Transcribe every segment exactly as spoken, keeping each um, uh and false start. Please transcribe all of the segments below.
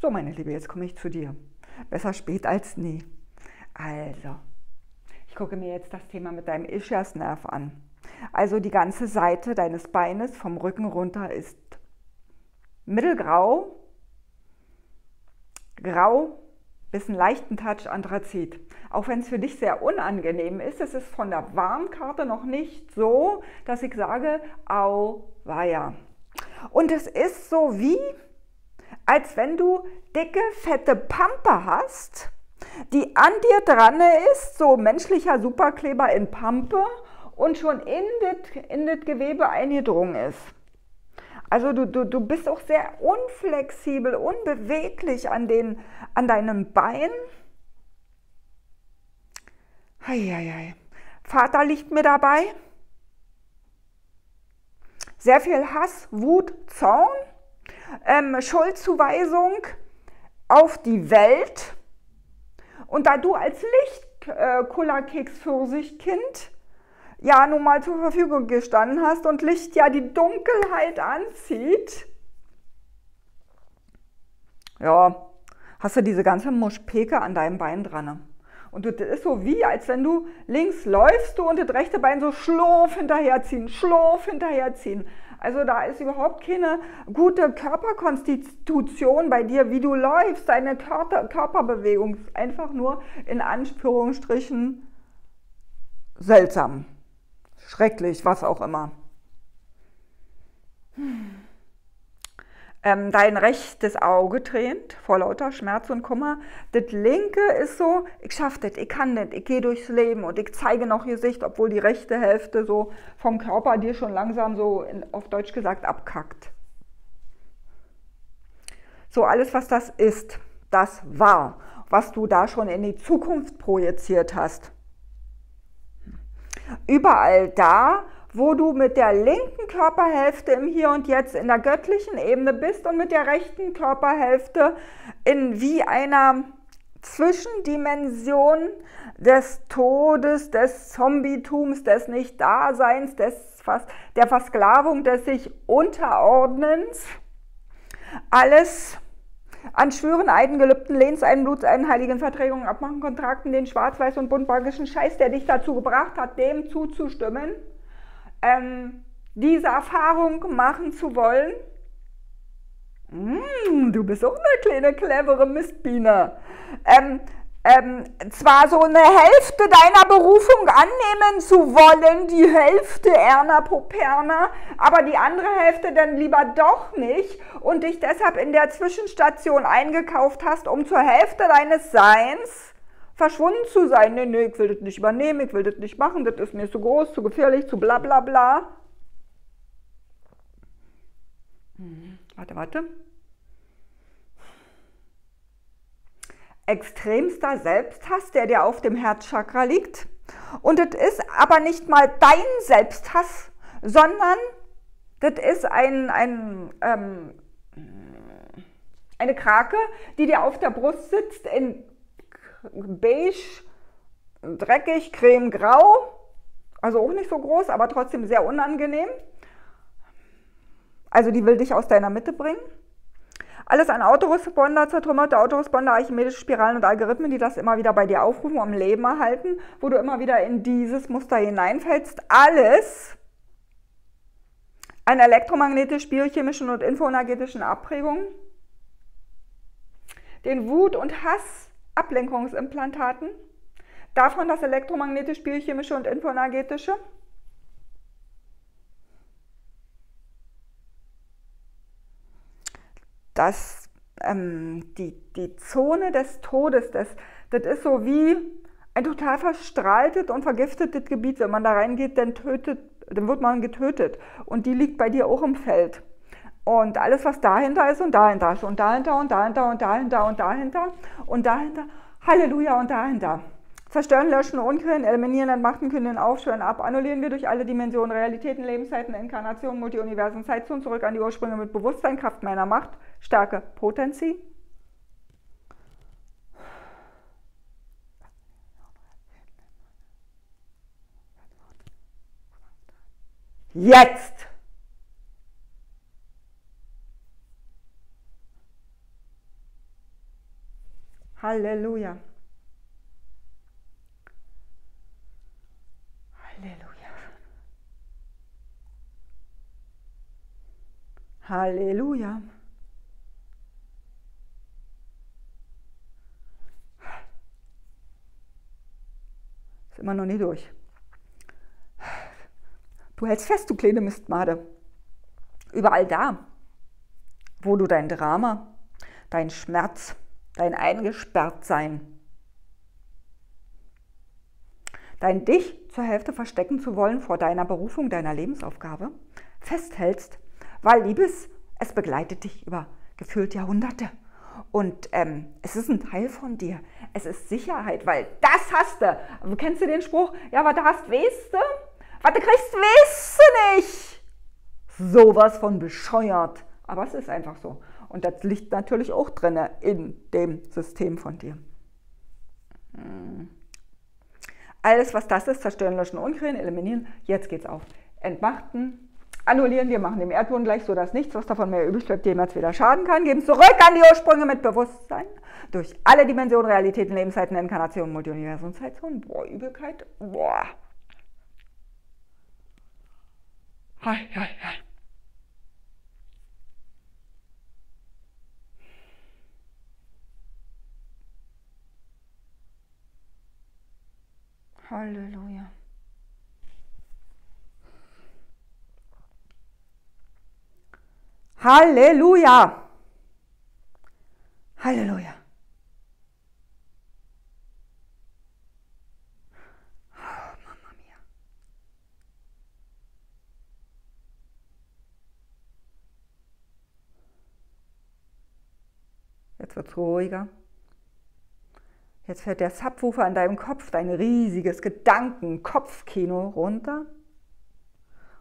So, meine Liebe, jetzt komme ich zu dir. Besser spät als nie. Also, ich gucke mir jetzt das Thema mit deinem Ischiasnerv an. Also die ganze Seite deines Beines vom Rücken runter ist mittelgrau, grau, bis einen leichten Touch Anthrazit. Auch wenn es für dich sehr unangenehm ist, es ist von der Warnkarte noch nicht so, dass ich sage, auweia. Und es ist so wie, als wenn du dicke, fette Pampe hast, die an dir dran ist, so menschlicher Superkleber in Pampe und schon in das Gewebe eingedrungen ist. Also du, du, du bist auch sehr unflexibel, unbeweglich an, den, an deinem Bein. Eieiei. Vater liegt mir dabei. Sehr viel Hass, Wut, Zorn, ähm, Schuldzuweisung auf die Welt. Und da du als Licht-Cola-Keks-Pfirsich-Kind ja nun mal zur Verfügung gestanden hast und Licht ja die Dunkelheit anzieht, ja, hast du diese ganze Muschpeke an deinem Bein dran. Und das ist so wie, als wenn du links läufst und das rechte Bein so schlurf hinterherziehen, schlurf hinterherziehen. Also da ist überhaupt keine gute Körperkonstitution bei dir, wie du läufst. Deine Körper Körperbewegung ist einfach nur in Anführungsstrichen seltsam, schrecklich, was auch immer. Hm. Ähm, dein rechtes Auge tränt vor lauter Schmerz und Kummer. Das linke ist so, ich schaffe das, ich kann das, ich gehe durchs Leben und ich zeige noch Gesicht, obwohl die rechte Hälfte so vom Körper dir schon langsam so, in, auf Deutsch gesagt, abkackt. So, alles was das ist, das war, was du da schon in die Zukunft projiziert hast. Überall da, wo du mit der linken Körperhälfte im Hier und Jetzt in der göttlichen Ebene bist und mit der rechten Körperhälfte in wie einer Zwischendimension des Todes, des Zombietums, des Nichtdaseins, des Vers der Versklavung, des sich Unterordnens, alles an Schwüren, Eiden, Gelübden, Lehnseiden, Blutseiden, heiligen Verträgen, Abmachen, Kontrakten, den schwarz-weiß und buntbagischen Scheiß, der dich dazu gebracht hat, dem zuzustimmen, ähm, diese Erfahrung machen zu wollen. Mm, du bist auch eine kleine, clevere Mistbiene. Ähm, ähm, zwar so eine Hälfte deiner Berufung annehmen zu wollen, die Hälfte Erna Poperna, aber die andere Hälfte dann lieber doch nicht und dich deshalb in der Zwischenstation eingekauft hast, um zur Hälfte deines Seins verschwunden zu sein. Nee, nee, ich will das nicht übernehmen, ich will das nicht machen, das ist mir zu groß, zu gefährlich, zu bla bla bla. Hm, warte, warte. Extremster Selbsthass, der dir auf dem Herzchakra liegt. Und das ist aber nicht mal dein Selbsthass, sondern das ist ein, ein, ähm, eine Krake, die dir auf der Brust sitzt in beige, dreckig, creme-grau, also auch nicht so groß, aber trotzdem sehr unangenehm. Also die will dich aus deiner Mitte bringen. Alles an Autoresponder, zertrümmerte Autoresponder, archimedische Spiralen und Algorithmen, die das immer wieder bei dir aufrufen, um Leben erhalten, wo du immer wieder in dieses Muster hineinfällst. Alles an elektromagnetisch, biochemischen und infoenergetischen Abprägungen, den Wut- und Hass Ablenkungsimplantaten, davon das elektromagnetisch, biochemische und infoenergetische. Das, ähm, die, die Zone des Todes, das, das ist so wie ein total verstrahltes und vergiftetes Gebiet. Wenn man da reingeht, dann, tötet, dann wird man getötet. Und die liegt bei dir auch im Feld. Und alles, was dahinter ist und dahinter ist und dahinter und dahinter und dahinter und dahinter und dahinter, Halleluja und dahinter. Zerstören, löschen, unkriegen, eliminieren, entmachten, künden, aufschwören, ab, annullieren wir durch alle Dimensionen, Realitäten, Lebenszeiten, Inkarnationen, Multiuniversen, Zeitzonen, zurück an die Ursprünge mit Bewusstsein, Kraft meiner Macht, Stärke, Potenzi. Jetzt! Halleluja. Halleluja. Halleluja. Ist immer noch nie durch. Du hältst fest, du kleine Mistmade. Überall da, wo du dein Drama, dein Schmerz, dein Eingesperrtsein, dein Dich zur Hälfte verstecken zu wollen vor deiner Berufung, deiner Lebensaufgabe, festhältst, weil Liebes, es begleitet dich über gefühlt Jahrhunderte. Und ähm, es ist ein Teil von dir. Es ist Sicherheit, weil das hast du. Kennst du den Spruch? Ja, was du hast, weißt du? Was du kriegst, weißt du nicht. Sowas von bescheuert. Aber es ist einfach so. Und das liegt natürlich auch drin in dem System von dir. Hm. Alles, was das ist, zerstören, löschen, unkriegen, eliminieren. Jetzt geht's auf. Entmachten. Annullieren, wir machen dem Erdboden gleich, sodass nichts, was davon mehr übrig bleibt, jemals wieder schaden kann. Geben zurück an die Ursprünge mit Bewusstsein. Durch alle Dimensionen, Realitäten, Lebenszeiten, Inkarnationen, Multiuniversum, Zeitzonen. Boah, Übelkeit. Boah. Hi, hi, hi. Halleluja. Halleluja! Halleluja! Oh, Mama mia! Jetzt wird's ruhiger. Jetzt fährt der Subwoofer an deinem Kopf, dein riesiges Gedanken-Kopfkino runter.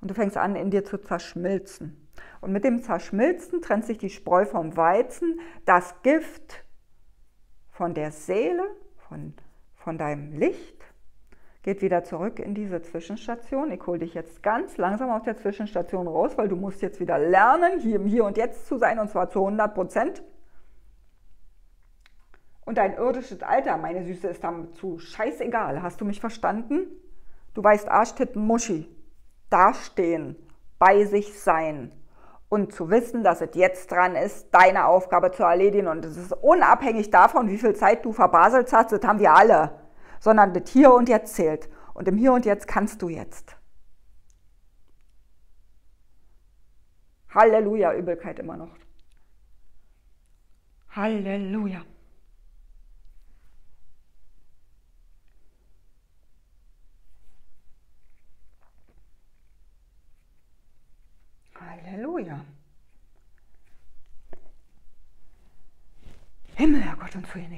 Und du fängst an, in dir zu zerschmilzen. Und mit dem Zerschmilzen trennt sich die Spreu vom Weizen, das Gift von der Seele, von, von deinem Licht, geht wieder zurück in diese Zwischenstation. Ich hole dich jetzt ganz langsam aus der Zwischenstation raus, weil du musst jetzt wieder lernen, hier im Hier und Jetzt zu sein, und zwar zu hundert Prozent. Und dein irdisches Alter, meine Süße, ist damit zu scheißegal. Hast du mich verstanden? Du weißt Arsch, Titten, Muschi. Dastehen, bei sich sein und zu wissen, dass es jetzt dran ist, deine Aufgabe zu erledigen. Und es ist unabhängig davon, wie viel Zeit du verbaselt hast, das haben wir alle, sondern das Hier und Jetzt zählt. Und im Hier und Jetzt kannst du jetzt. Halleluja, Übelkeit immer noch. Halleluja. Halleluja. Himmel, Herrgott und Frieden.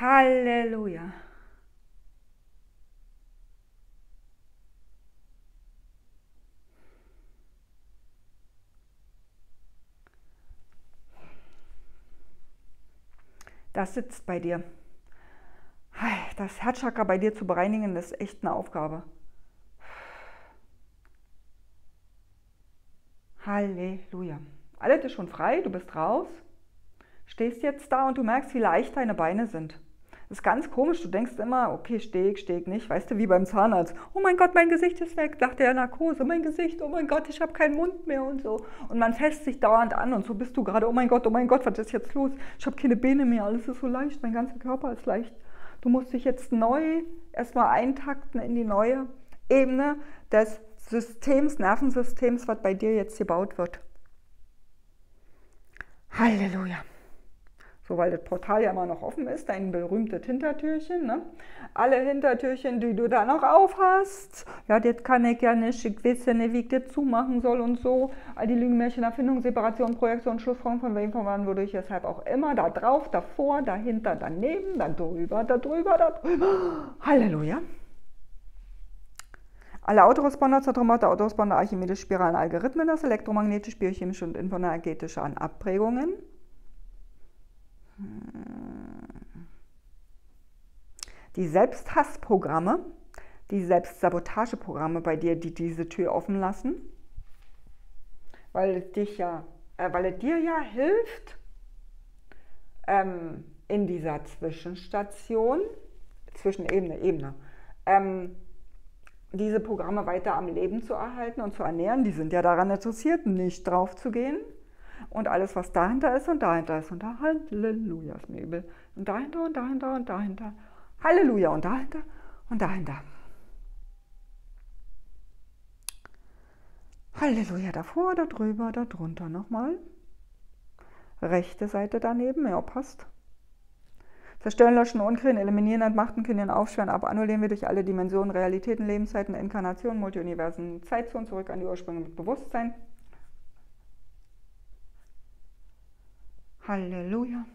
Halleluja. Das sitzt bei dir. Das Herzchakra bei dir zu bereinigen, das ist echt eine Aufgabe. Halleluja. Alles ist schon frei, du bist raus. Stehst jetzt da und du merkst, wie leicht deine Beine sind. Das ist ganz komisch, du denkst immer, okay, steh ich, steh ich nicht, weißt du, wie beim Zahnarzt. Oh mein Gott, mein Gesicht ist weg, sagt der Narkose, mein Gesicht, oh mein Gott, ich habe keinen Mund mehr und so. Und man fasst sich dauernd an und so bist du gerade, oh mein Gott, oh mein Gott, was ist jetzt los? Ich habe keine Beine mehr, alles ist so leicht, mein ganzer Körper ist leicht. Du musst dich jetzt neu erstmal eintakten in die neue Ebene des Systems, Nervensystems, was bei dir jetzt gebaut wird. Halleluja. So, weil das Portal ja immer noch offen ist, dein berühmtes Hintertürchen, ne? Alle Hintertürchen, die du da noch auf hast, ja, das kann ich ja nicht, ich weiß ja nicht, wie ich das zumachen soll und so. All die Lügen, Märchen, Erfindung, Separation, Projektion, Schlussfolgerung, von wem, von wann, würde ich deshalb auch immer, da drauf, davor, dahinter, daneben, da drüber, da drüber, da drüber. Halleluja. Alle Autoresponder, Zertrümmerte Autoresponder, Archimedes, Spiralen, Algorithmen, das elektromagnetische, biochemische und informatische an Abprägungen. Die Selbsthassprogramme, die Selbstsabotageprogramme bei dir, die diese Tür offen lassen, weil es, dich ja, äh, weil es dir ja hilft, ähm, in dieser Zwischenstation, Zwischenebene, Ebene, ähm, diese Programme weiter am Leben zu erhalten und zu ernähren. Die sind ja daran interessiert, nicht drauf zu gehen. Und alles, was dahinter ist und dahinter ist und da, Halleluja, ist mir übel. Und dahinter und dahinter und dahinter. Halleluja und dahinter und dahinter. Halleluja, davor, da drüber, da drunter nochmal. Rechte Seite daneben, ja, passt. Zerstören, löschen, unkriegen, eliminieren, entmachten, können, aufschweren, ab, annullieren wir durch alle Dimensionen, Realitäten, Lebenszeiten, Inkarnationen, Multiuniversen, Zeitzonen, zurück an die Ursprünge mit Bewusstsein. Halleluja.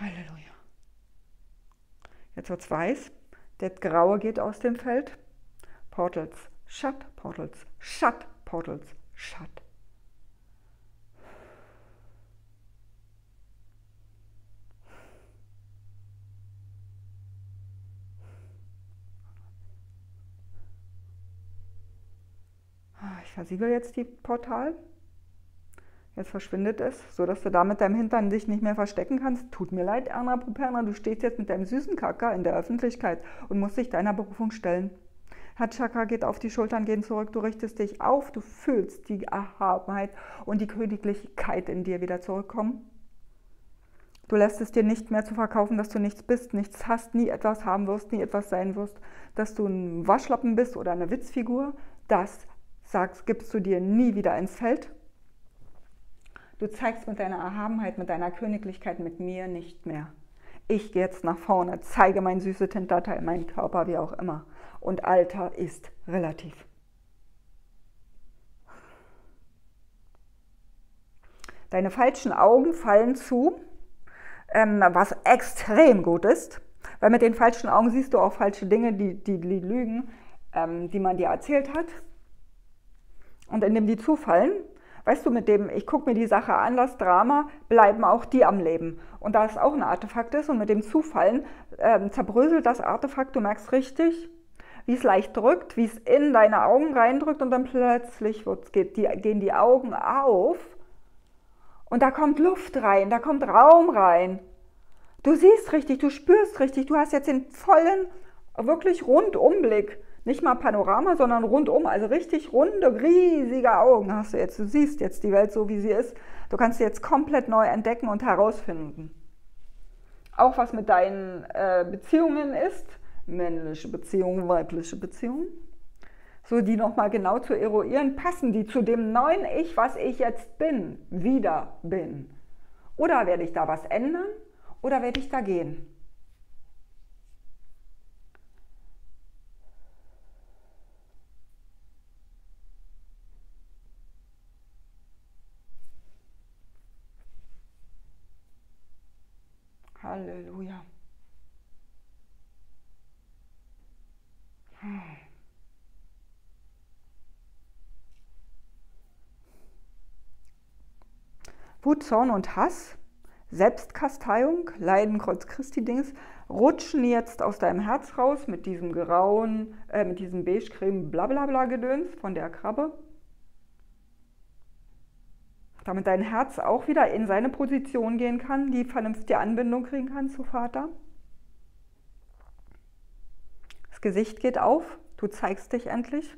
Halleluja. Jetzt wird es weiß. Das Graue geht aus dem Feld. Portals, shut, Portals, shut, Portals, shut. Ich versiegel jetzt die Portal. Jetzt verschwindet es, sodass du da mit deinem Hintern dich nicht mehr verstecken kannst. Tut mir leid, Erna Puperna, du stehst jetzt mit deinem süßen Kacker in der Öffentlichkeit und musst dich deiner Berufung stellen. Herzchakra geht auf, die Schultern gehen zurück, du richtest dich auf, du fühlst die Erhabenheit und die Königlichkeit in dir wieder zurückkommen. Du lässt es dir nicht mehr zu verkaufen, dass du nichts bist, nichts hast, nie etwas haben wirst, nie etwas sein wirst, dass du ein Waschlappen bist oder eine Witzfigur, das sagst, gibst du dir nie wieder ins Feld. Du zeigst mit deiner Erhabenheit, mit deiner Königlichkeit, mit mir nicht mehr. Ich gehe jetzt nach vorne, zeige mein süßes Hinterteil, meinen Körper, wie auch immer. Und Alter ist relativ. Deine falschen Augen fallen zu, ähm, was extrem gut ist, weil mit den falschen Augen siehst du auch falsche Dinge, die, die, die Lügen, ähm, die man dir erzählt hat. Und indem die zufallen, weißt du, mit dem, ich gucke mir die Sache an, das Drama, bleiben auch die am Leben. Und da es auch ein Artefakt ist und mit dem Zufallen äh, zerbröselt das Artefakt, du merkst richtig, wie es leicht drückt, wie es in deine Augen reindrückt und dann plötzlich wird's, geht, die, gehen die Augen auf und da kommt Luft rein, da kommt Raum rein. Du siehst richtig, du spürst richtig, du hast jetzt den vollen, wirklich Rundumblick. Nicht mal Panorama, sondern rundum, also richtig runde, riesige Augen hast du jetzt. Du siehst jetzt die Welt so, wie sie ist. Du kannst sie jetzt komplett neu entdecken und herausfinden. Auch was mit deinen äh, Beziehungen ist, männliche Beziehungen, weibliche Beziehungen, so die nochmal genau zu eruieren, passen die zu dem neuen Ich, was ich jetzt bin, wieder bin. Oder werde ich da was ändern oder werde ich da gehen? Halleluja. Wut, Zorn und Hass, Selbstkasteiung, Leiden, Kreuz Christi Dings, rutschen jetzt aus deinem Herz raus mit diesem grauen, äh, mit diesem beige-creme blablabla Gedöns von der Krabbe. Damit dein Herz auch wieder in seine Position gehen kann, die vernünftige Anbindung kriegen kann zu Vater. Das Gesicht geht auf, du zeigst dich endlich.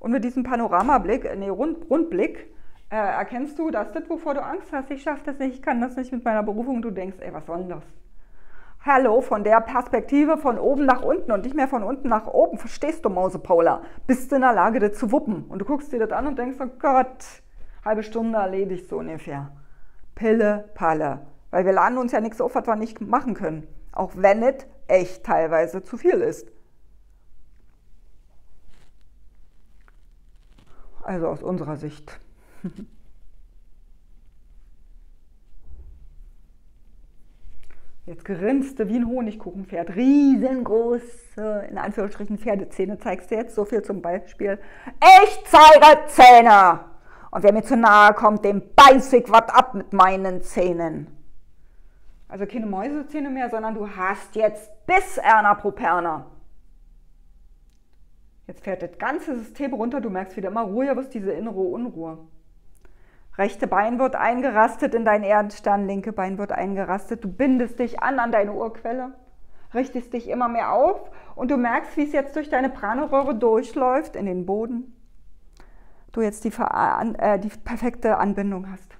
Und mit diesem Panoramablick, nee, Rund, Rundblick, äh, erkennst du, dass das, wovor du Angst hast, ich schaffe das nicht, ich kann das nicht mit meiner Berufung, du denkst, ey, was soll denn das? Hallo, von der Perspektive von oben nach unten und nicht mehr von unten nach oben, verstehst du, Mausepaula? Bist du in der Lage, das zu wuppen? Und du guckst dir das an und denkst, oh Gott, halbe Stunde erledigt so ungefähr. Pille, Palle. Weil wir laden uns ja nichts auf, was wir nicht machen können. Auch wenn es echt teilweise zu viel ist. Also aus unserer Sicht. Jetzt grinste wie ein Honigkuchenpferd, riesengroße, in Anführungsstrichen, Pferdezähne zeigst du jetzt. So viel zum Beispiel, ich zeige Zähne und wer mir zu nahe kommt, dem beiß ich was ab mit meinen Zähnen. Also keine Mäusezähne mehr, sondern du hast jetzt Bisserna pro Perna. Jetzt fährt das ganze System runter, du merkst wieder immer ruhiger wirst, diese innere Unruhe. Rechte Bein wird eingerastet in deinen Erdstern, linke Bein wird eingerastet. Du bindest dich an an deine Urquelle, richtest dich immer mehr auf und du merkst, wie es jetzt durch deine Pranoröhre durchläuft in den Boden. Du jetzt die, äh, die perfekte Anbindung hast.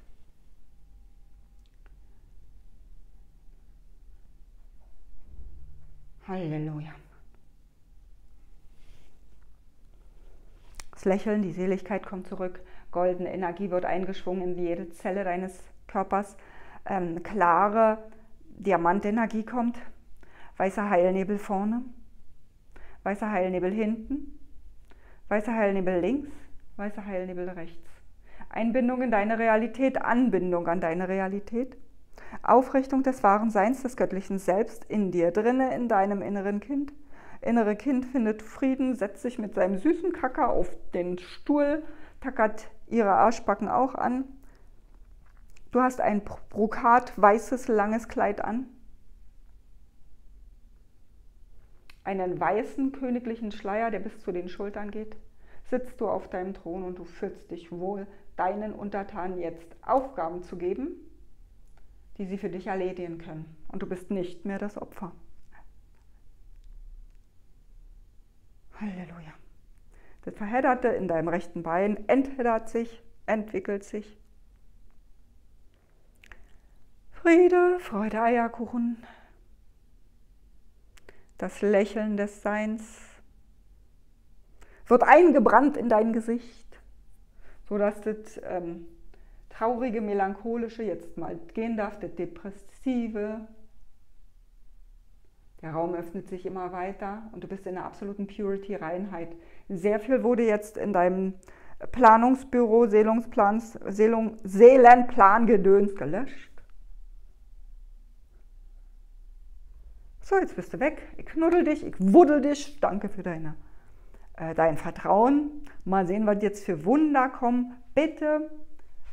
Halleluja. Das Lächeln, die Seligkeit kommt zurück. Goldene Energie wird eingeschwungen in jede Zelle deines Körpers. Ähm, klare Diamantenergie kommt. Weißer Heilnebel vorne. Weißer Heilnebel hinten. Weißer Heilnebel links. Weißer Heilnebel rechts. Einbindung in deine Realität. Anbindung an deine Realität. Aufrichtung des wahren Seins, des göttlichen Selbst in dir drinne, in deinem inneren Kind. Innere Kind findet Frieden, setzt sich mit seinem süßen Kacker auf den Stuhl, tackert ihre Arschbacken auch an. Du hast ein brokat weißes, langes Kleid an. Einen weißen, königlichen Schleier, der bis zu den Schultern geht. Sitzt du auf deinem Thron und du fühlst dich wohl, deinen Untertanen jetzt Aufgaben zu geben, die sie für dich erledigen können. Und du bist nicht mehr das Opfer. Halleluja. Das Verhedderte in deinem rechten Bein entheddert sich, entwickelt sich. Friede, Freude, Eierkuchen. Das Lächeln des Seins wird eingebrannt in dein Gesicht, sodass das ähm, traurige, melancholische jetzt mal gehen darf, das depressive. Der Raum öffnet sich immer weiter und du bist in der absoluten Purity, Reinheit. Sehr viel wurde jetzt in deinem Planungsbüro, Seelungsplans, Seelung, Seelenplan gedöns gelöscht. So, jetzt bist du weg. Ich knuddel dich, ich wuddel dich. Danke für deine, äh, dein Vertrauen. Mal sehen, was jetzt für Wunder kommen. Bitte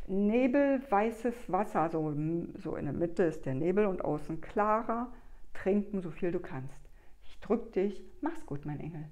nebelweißes Wasser. So, so in der Mitte ist der Nebel und außen klarer. Trinken, so viel du kannst. Ich drück dich. Mach's gut, mein Engel.